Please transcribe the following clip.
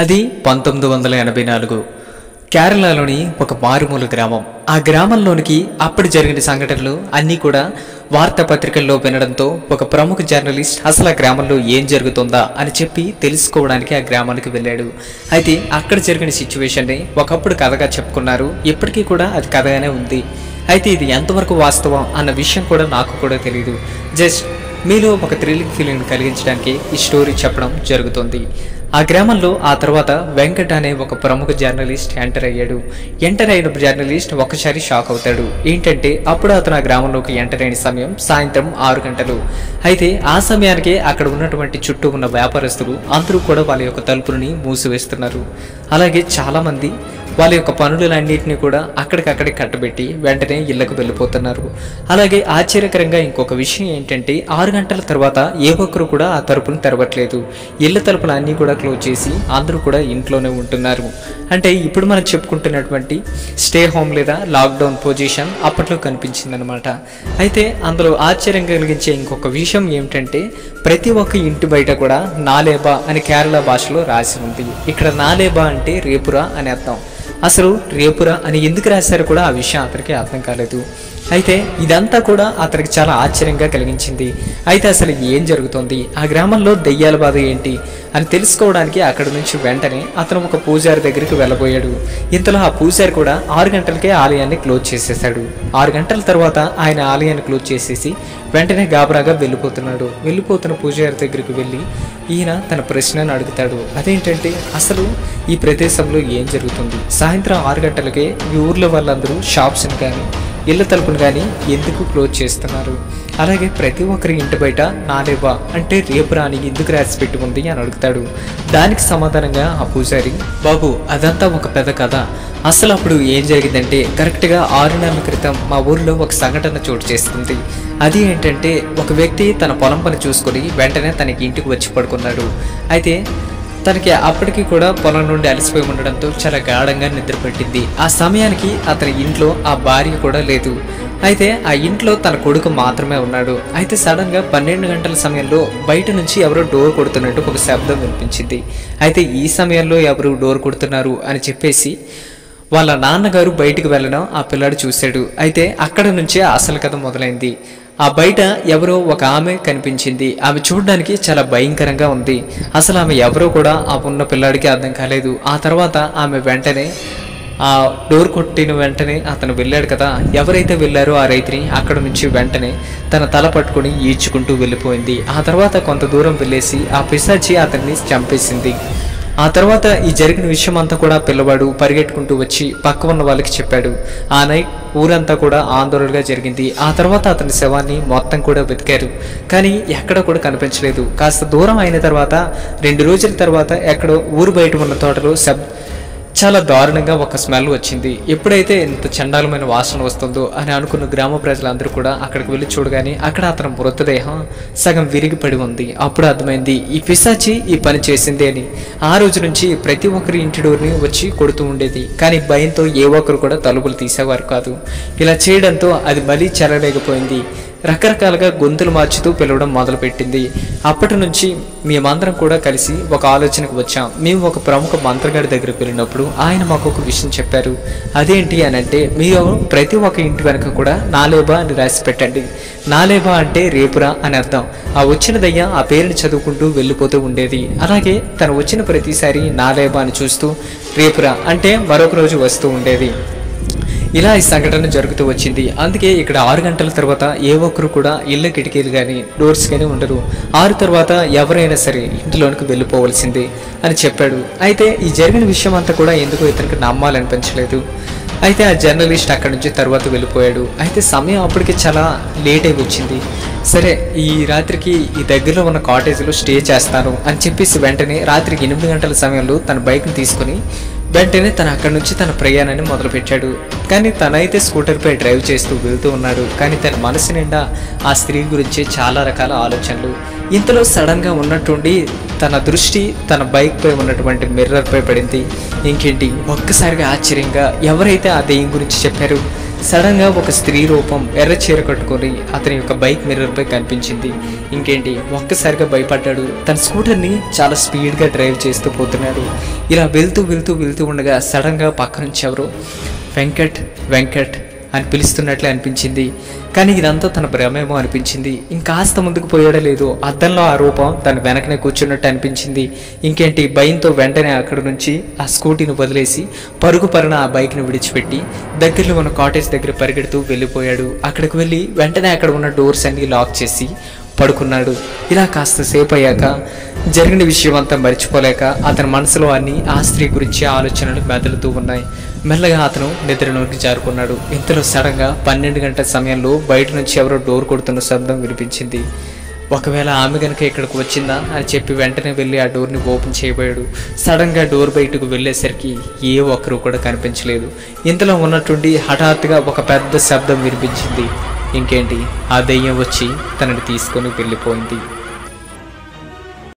అది 1984 కేరళలోని ఒక మారుమూల గ్రామం। ఆ గ్రామంలోనికి అప్పుడు జరిగిన సంఘటనలు అన్నీ కూడా వార్తాపత్రికల్లో వినడంతో ఒక ప్రముఖ జర్నలిస్ట్ అసలు ఆ గ్రామంలో ఏం జరుగుతుందా అని చెప్పి తెలుసుకోవడానికి ఆ గ్రామానికి వెళ్ళాడు। అయితే అక్కడ జరిగిన సిచువేషన్ ని ఒకప్పుడు కథగా చెప్పుకున్నారు, ఇప్పటికీ కూడా అది కథగానే ఉంది। అయితే ఇది ఎంతవరకు వాస్తవం అన్న విషయం కూడా నాకు కూడా తెలియదు। జస్ట్ మీలో ఒక థ్రిల్లింగ్ ఫీలింగ్ కలిగించడానికి ఈ స్టోరీ చెప్పడం జరుగుతుంది। ఆ గ్రామంలో ఆ తర్వాత వెంకట అనే ఒక ప్రముఖ జర్నలిస్ట్ ఎంటర్ అయ్యాడు। ఎంటర్ అయిన జర్నలిస్ట్ ఒకసారి షాక్ అవుతాడు। ఏంటంటే అప్పుడు అతను ఆ గ్రామంలోకి ఎంటర్ అయిన సమయం సాయంత్రం 6 గంటలు। అయితే ఆ సమయానికి అక్కడ ఉన్నటువంటి చుట్టూ ఉన్న వ్యాపారస్తులు అందరూ కూడా వాళ్ళ యొక్క తలుపులని మూసివేస్తున్నారు। అలాగే చాలామంది వాళ్ళ యొక్క పనులన్నింటినీ కూడా అక్కడికక్కడే కట్టబెట్టి వెంటనే ఇళ్లకు వెళ్ళిపోతున్నారు। అలాగే ఆశ్చర్యకరంగా ఇంకొక విషయం ఏంటంటే 6 గంటల తర్వాత ఏ ఒక్కరు కూడా ఆ తలుపును తెరవట్లేదు। ఇళ్ల తలుపులు అన్నీ కూడా క్లోజ్ చేసి అందరూ కూడా ఇంట్లోనే ఉంటున్నారు। అంటే ఇప్పుడు మనం చెప్పుకుంటున్నటువంటి స్టే హోమ్ లేదా లాక్డౌన్ పొజిషన్ అప్పట్లో కనిపించిందనమాట। అయితే అందులో ఆశ్చర్యం కలిగించే ఇంకొక విషయం ఏమిటంటే ప్రతి ఒక్క ఇంటి బయట కూడా నాలేబా అని కేరళ భాషలో రాసి ఉంది। ఇక్కడ నాలేబా అంటే రేపురా అని అర్థం। అసలు రేపురా అని ఎందుకు రాశారు కూడా ఆ విషయం అతనికి అర్థం కాలేదు। అయితే ఇదంతా కూడా అతనికి చాలా ఆశ్చర్యంగా కలిగించింది। అయితే అసలు ఏం జరుగుతుంది, ఆ గ్రామంలో దెయ్యాల బాధ ఏంటి అని తెలుసుకోవడానికి అక్కడ నుంచి వెంటనే అతను ఒక పూజారి దగ్గరికి వెళ్ళబోయాడు। ఇంతలో ఆ పూజారి కూడా 6 గంటలకే ఆలయాన్ని క్లోజ్ చేసేసాడు। 6 గంటల తర్వాత ఆయన ఆలయాన్ని క్లోజ్ చేసేసి వెంటనే గాబరాగా వెళ్ళిపోతున్నాడు। వెళ్ళిపోతున్న పూజారి దగ్గరికి వెళ్ళి ఈయన తన ప్రశ్నను అడుగుతాడు, అదేంటంటే అసలు ఈ ప్రదేశంలో ఏం జరుగుతుంది, సాయంత్రం 6 గంటలకే ఈ ఊర్లో వాళ్ళందరూ షాప్స్ని కానీ ఇళ్ళ తలుపును కానీ ఎందుకు క్లోజ్ చేస్తున్నారు, అలాగే ప్రతి ఒక్కరి ఇంటి బయట నాలేబా అంటే రేపురా అని ఎందుకు రాసి పెట్టుకుంది అని అడుగుతాడు। దానికి సమాధానంగా ఆ పూజారి, బాబు అదంతా ఒక పెద్ద కథ, అసలు అప్పుడు ఏం జరిగిందంటే కరెక్ట్గా 6 నెలల క్రితం మా ఊరిలో ఒక సంఘటన చోటు చేసుకుంది। అది ఏంటంటే ఒక వ్యక్తి తన పొలం పని చూసుకొని వెంటనే తనకి ఇంటికి వచ్చి పడుకున్నాడు। అయితే తనకి అప్పటికి కూడా పొలం నుండి అలసిపోయి ఉండడంతో చాలా గాఢంగా నిద్రపట్టింది। ఆ సమయానికి అతని ఇంట్లో ఆ భార్య కూడా లేదు। అయితే ఆ ఇంట్లో తన కొడుకు మాత్రమే ఉన్నాడు। అయితే సడన్గా 12 గంటల సమయంలో బయట నుంచి ఎవరో డోర్ కొడుతున్నట్టు ఒక శబ్దం వినిపించింది। అయితే ఈ సమయంలో ఎవరు డోర్ కొడుతున్నారు అని చెప్పేసి వాళ్ళ నాన్నగారు బయటికి వెళ్ళడం ఆ పిల్లాడు చూశాడు। అయితే అక్కడ నుంచే అసలు కథ మొదలైంది। ఆ బయట ఎవరో ఒక ఆమె కనిపించింది। ఆమె చూడడానికి చాలా భయంకరంగా ఉంది। అసలు ఆమె ఎవరో కూడా ఆ ఉన్న పిల్లాడికి అర్థం కాలేదు। ఆ తర్వాత ఆమె వెంటనే ఆ డోర్ కొట్టిన వెంటనే అతను వెళ్ళాడు కదా, ఎవరైతే వెళ్ళారో ఆ రైతుని అక్కడ నుంచి వెంటనే తన తల పట్టుకొని ఈడ్చుకుంటూ వెళ్ళిపోయింది। ఆ తర్వాత కొంత దూరం వెళ్ళేసి ఆ పిశాచి అతన్ని చంపేసింది। ఆ తర్వాత ఈ జరిగిన విషయం అంతా కూడా పిల్లవాడు పరిగెట్టుకుంటూ వచ్చి పక్క ఉన్న వాళ్ళకి చెప్పాడు। ఆ నైట్ ఊరంతా కూడా ఆందోళనగా జరిగింది। ఆ తర్వాత అతని శవాన్ని మొత్తం కూడా వెతికారు, కానీ ఎక్కడ కూడా కనిపించలేదు। కాస్త దూరం అయిన తర్వాత 2 రోజుల తర్వాత ఎక్కడో ఊరు బయట ఉన్న తోటలో చాలా దారుణంగా ఒక స్మెల్ వచ్చింది। ఎప్పుడైతే ఇంత చండాలమైన వాసన వస్తుందో అని అనుకున్న గ్రామ ప్రజలందరూ కూడా అక్కడికి వెళ్ళి చూడగానే అక్కడ అతని మృతదేహం సగం విరిగి పడి ఉంది। అప్పుడు అర్థమైంది ఈ పిశాచి ఈ పని చేసింది అని। ఆ రోజు నుంచి ప్రతి ఒక్కరి ఇంటి డోర్ని వచ్చి కొడుతూ ఉండేది, కానీ భయంతో ఏ ఒక్కరు కూడా తలుపులు తీసేవారు కాదు। ఇలా చేయడంతో అది మళ్ళీ చెరలేకపోయింది, రకరకాలుగా గొంతులు మార్చుతూ పిలవడం మొదలుపెట్టింది। అప్పటి నుంచి మేమందరం కూడా కలిసి ఒక ఆలోచనకు వచ్చాం। మేము ఒక ప్రముఖ మంత్రగాడి దగ్గరికి వెళ్ళినప్పుడు ఆయన మాకు ఒక విషయం చెప్పారు, అదేంటి అని అంటే మీరు ప్రతి ఒక్క ఇంటి వెనక కూడా నాలేబా అని రాసి పెట్టండి, నాలేబా అంటే రేపురా అని అర్థం। ఆ వచ్చిన దయ్య ఆ పేరుని చదువుకుంటూ వెళ్ళిపోతూ ఉండేది। అలాగే తను వచ్చిన ప్రతిసారి నాలేబా అని చూస్తూ రేపురా అంటే మరొక రోజు వస్తూ ఉండేది। ఇలా ఈ సంఘటన జరుగుతూ వచ్చింది। అందుకే ఇక్కడ 6 గంటల తర్వాత ఏ ఒక్కరు కూడా ఇళ్ళ కిటికీలు కానీ డోర్స్ కానీ ఉండరు, 6 తర్వాత ఎవరైనా సరే ఇంటిలోనికి వెళ్ళిపోవలసింది అని చెప్పాడు। అయితే ఈ జరిగిన విషయం అంతా కూడా ఎందుకు ఇతనికి నమ్మాలనిపించలేదు। అయితే ఆ జర్నలిస్ట్ అక్కడి నుంచి తర్వాత వెళ్ళిపోయాడు। అయితే సమయం అప్పటికి చాలా లేట్ అయి వచ్చింది। సరే ఈ రాత్రికి ఈ దగ్గరలో ఉన్న కాటేజ్లో స్టే చేస్తాను అని చెప్పేసి వెంటనే రాత్రికి 8 గంటల సమయంలో తన బైక్ని తీసుకొని వెంటనే తను అక్కడి నుంచి తన ప్రయాణాన్ని మొదలుపెట్టాడు। కానీ తనైతే స్కూటర్పై డ్రైవ్ చేస్తూ వెళ్తూ ఉన్నాడు, కానీ తన మనసు నిండా ఆ స్త్రీ గురించి చాలా రకాల ఆలోచనలు। ఇంతలో సడన్గా ఉన్నట్టుండి తన దృష్టి తన బైక్పై ఉన్నటువంటి మిర్రర్పై పడింది। ఇంకేంటి, ఒక్కసారిగా ఆశ్చర్యంగా ఎవరైతే ఆ దెయ్యం గురించి చెప్పారో సడన్ గా ఒక స్త్రీ రూపం ఎర్ర చీర కట్టుకొని అతని యొక్క బైక్ మిర్రర్ పై కనిపించింది. ఇంకేంటి, ఒక్కసారిగా భయపడ్డాడు. తన స్కూటర్ ని చాలా స్పీడ్ గా డ్రైవ్ చేస్తూ పోతున్నాడు. ఇలా వెళ్తూ వెళ్తూ వెళ్తూ ఉండగా సడన్ గా పక్క నుంచి ఎవరో వెంకట్ వెంకట్ అని పిలుస్తున్నట్లే అనిపించింది. కానీ ఇదంతా తన భ్రమేమో అనిపించింది. ఇంకాస్త ముందుకు పోయాడో లేదో అద్దంలో ఆ రూపం తన వెనకనే కూర్చున్నట్టు అనిపించింది. ఇంకేంటి, భయంతో వెంటనే అక్కడి నుంచి ఆ స్కూటీని వదిలేసి పరుగు పరున ఆ బైక్ని విడిచిపెట్టి దగ్గరలో ఉన్న కాటేజ్ దగ్గర పరిగెడుతూ వెళ్ళిపోయాడు. అక్కడికి వెళ్ళి వెంటనే అక్కడ ఉన్న డోర్స్ అన్ని లాక్ చేసి పడుకున్నాడు. ఇలా కాస్త సేపు అయ్యాక జరిగిన విషయం అంతా మర్చిపోలేక అతని మనసులో అన్ని ఆ స్త్రీ గురించి ఆలోచనలు మెదలుతూ ఉన్నాయి. మెల్లగా అతను నిద్రలోకి జారుకున్నాడు. ఇంతలో సడన్గా 12 గంటల సమయంలో బయట నుంచి ఎవరో డోర్ కొడుతున్న శబ్దం వినిపించింది. ఒకవేళ ఆమె కనుక ఇక్కడికి వచ్చిందా అని చెప్పి వెంటనే వెళ్ళి ఆ డోర్ని ఓపెన్ చేయబోయాడు. సడన్గా డోర్ బయటకు వెళ్ళేసరికి ఏ ఒక్కరూ కూడా కనిపించలేదు. ఇంతలో ఉన్నటువంటి హఠాత్తుగా ఒక పెద్ద శబ్దం వినిపించింది. ఇంకేంటి, ఆ దెయ్యం వచ్చి తనని తీసుకొని వెళ్ళిపోయింది.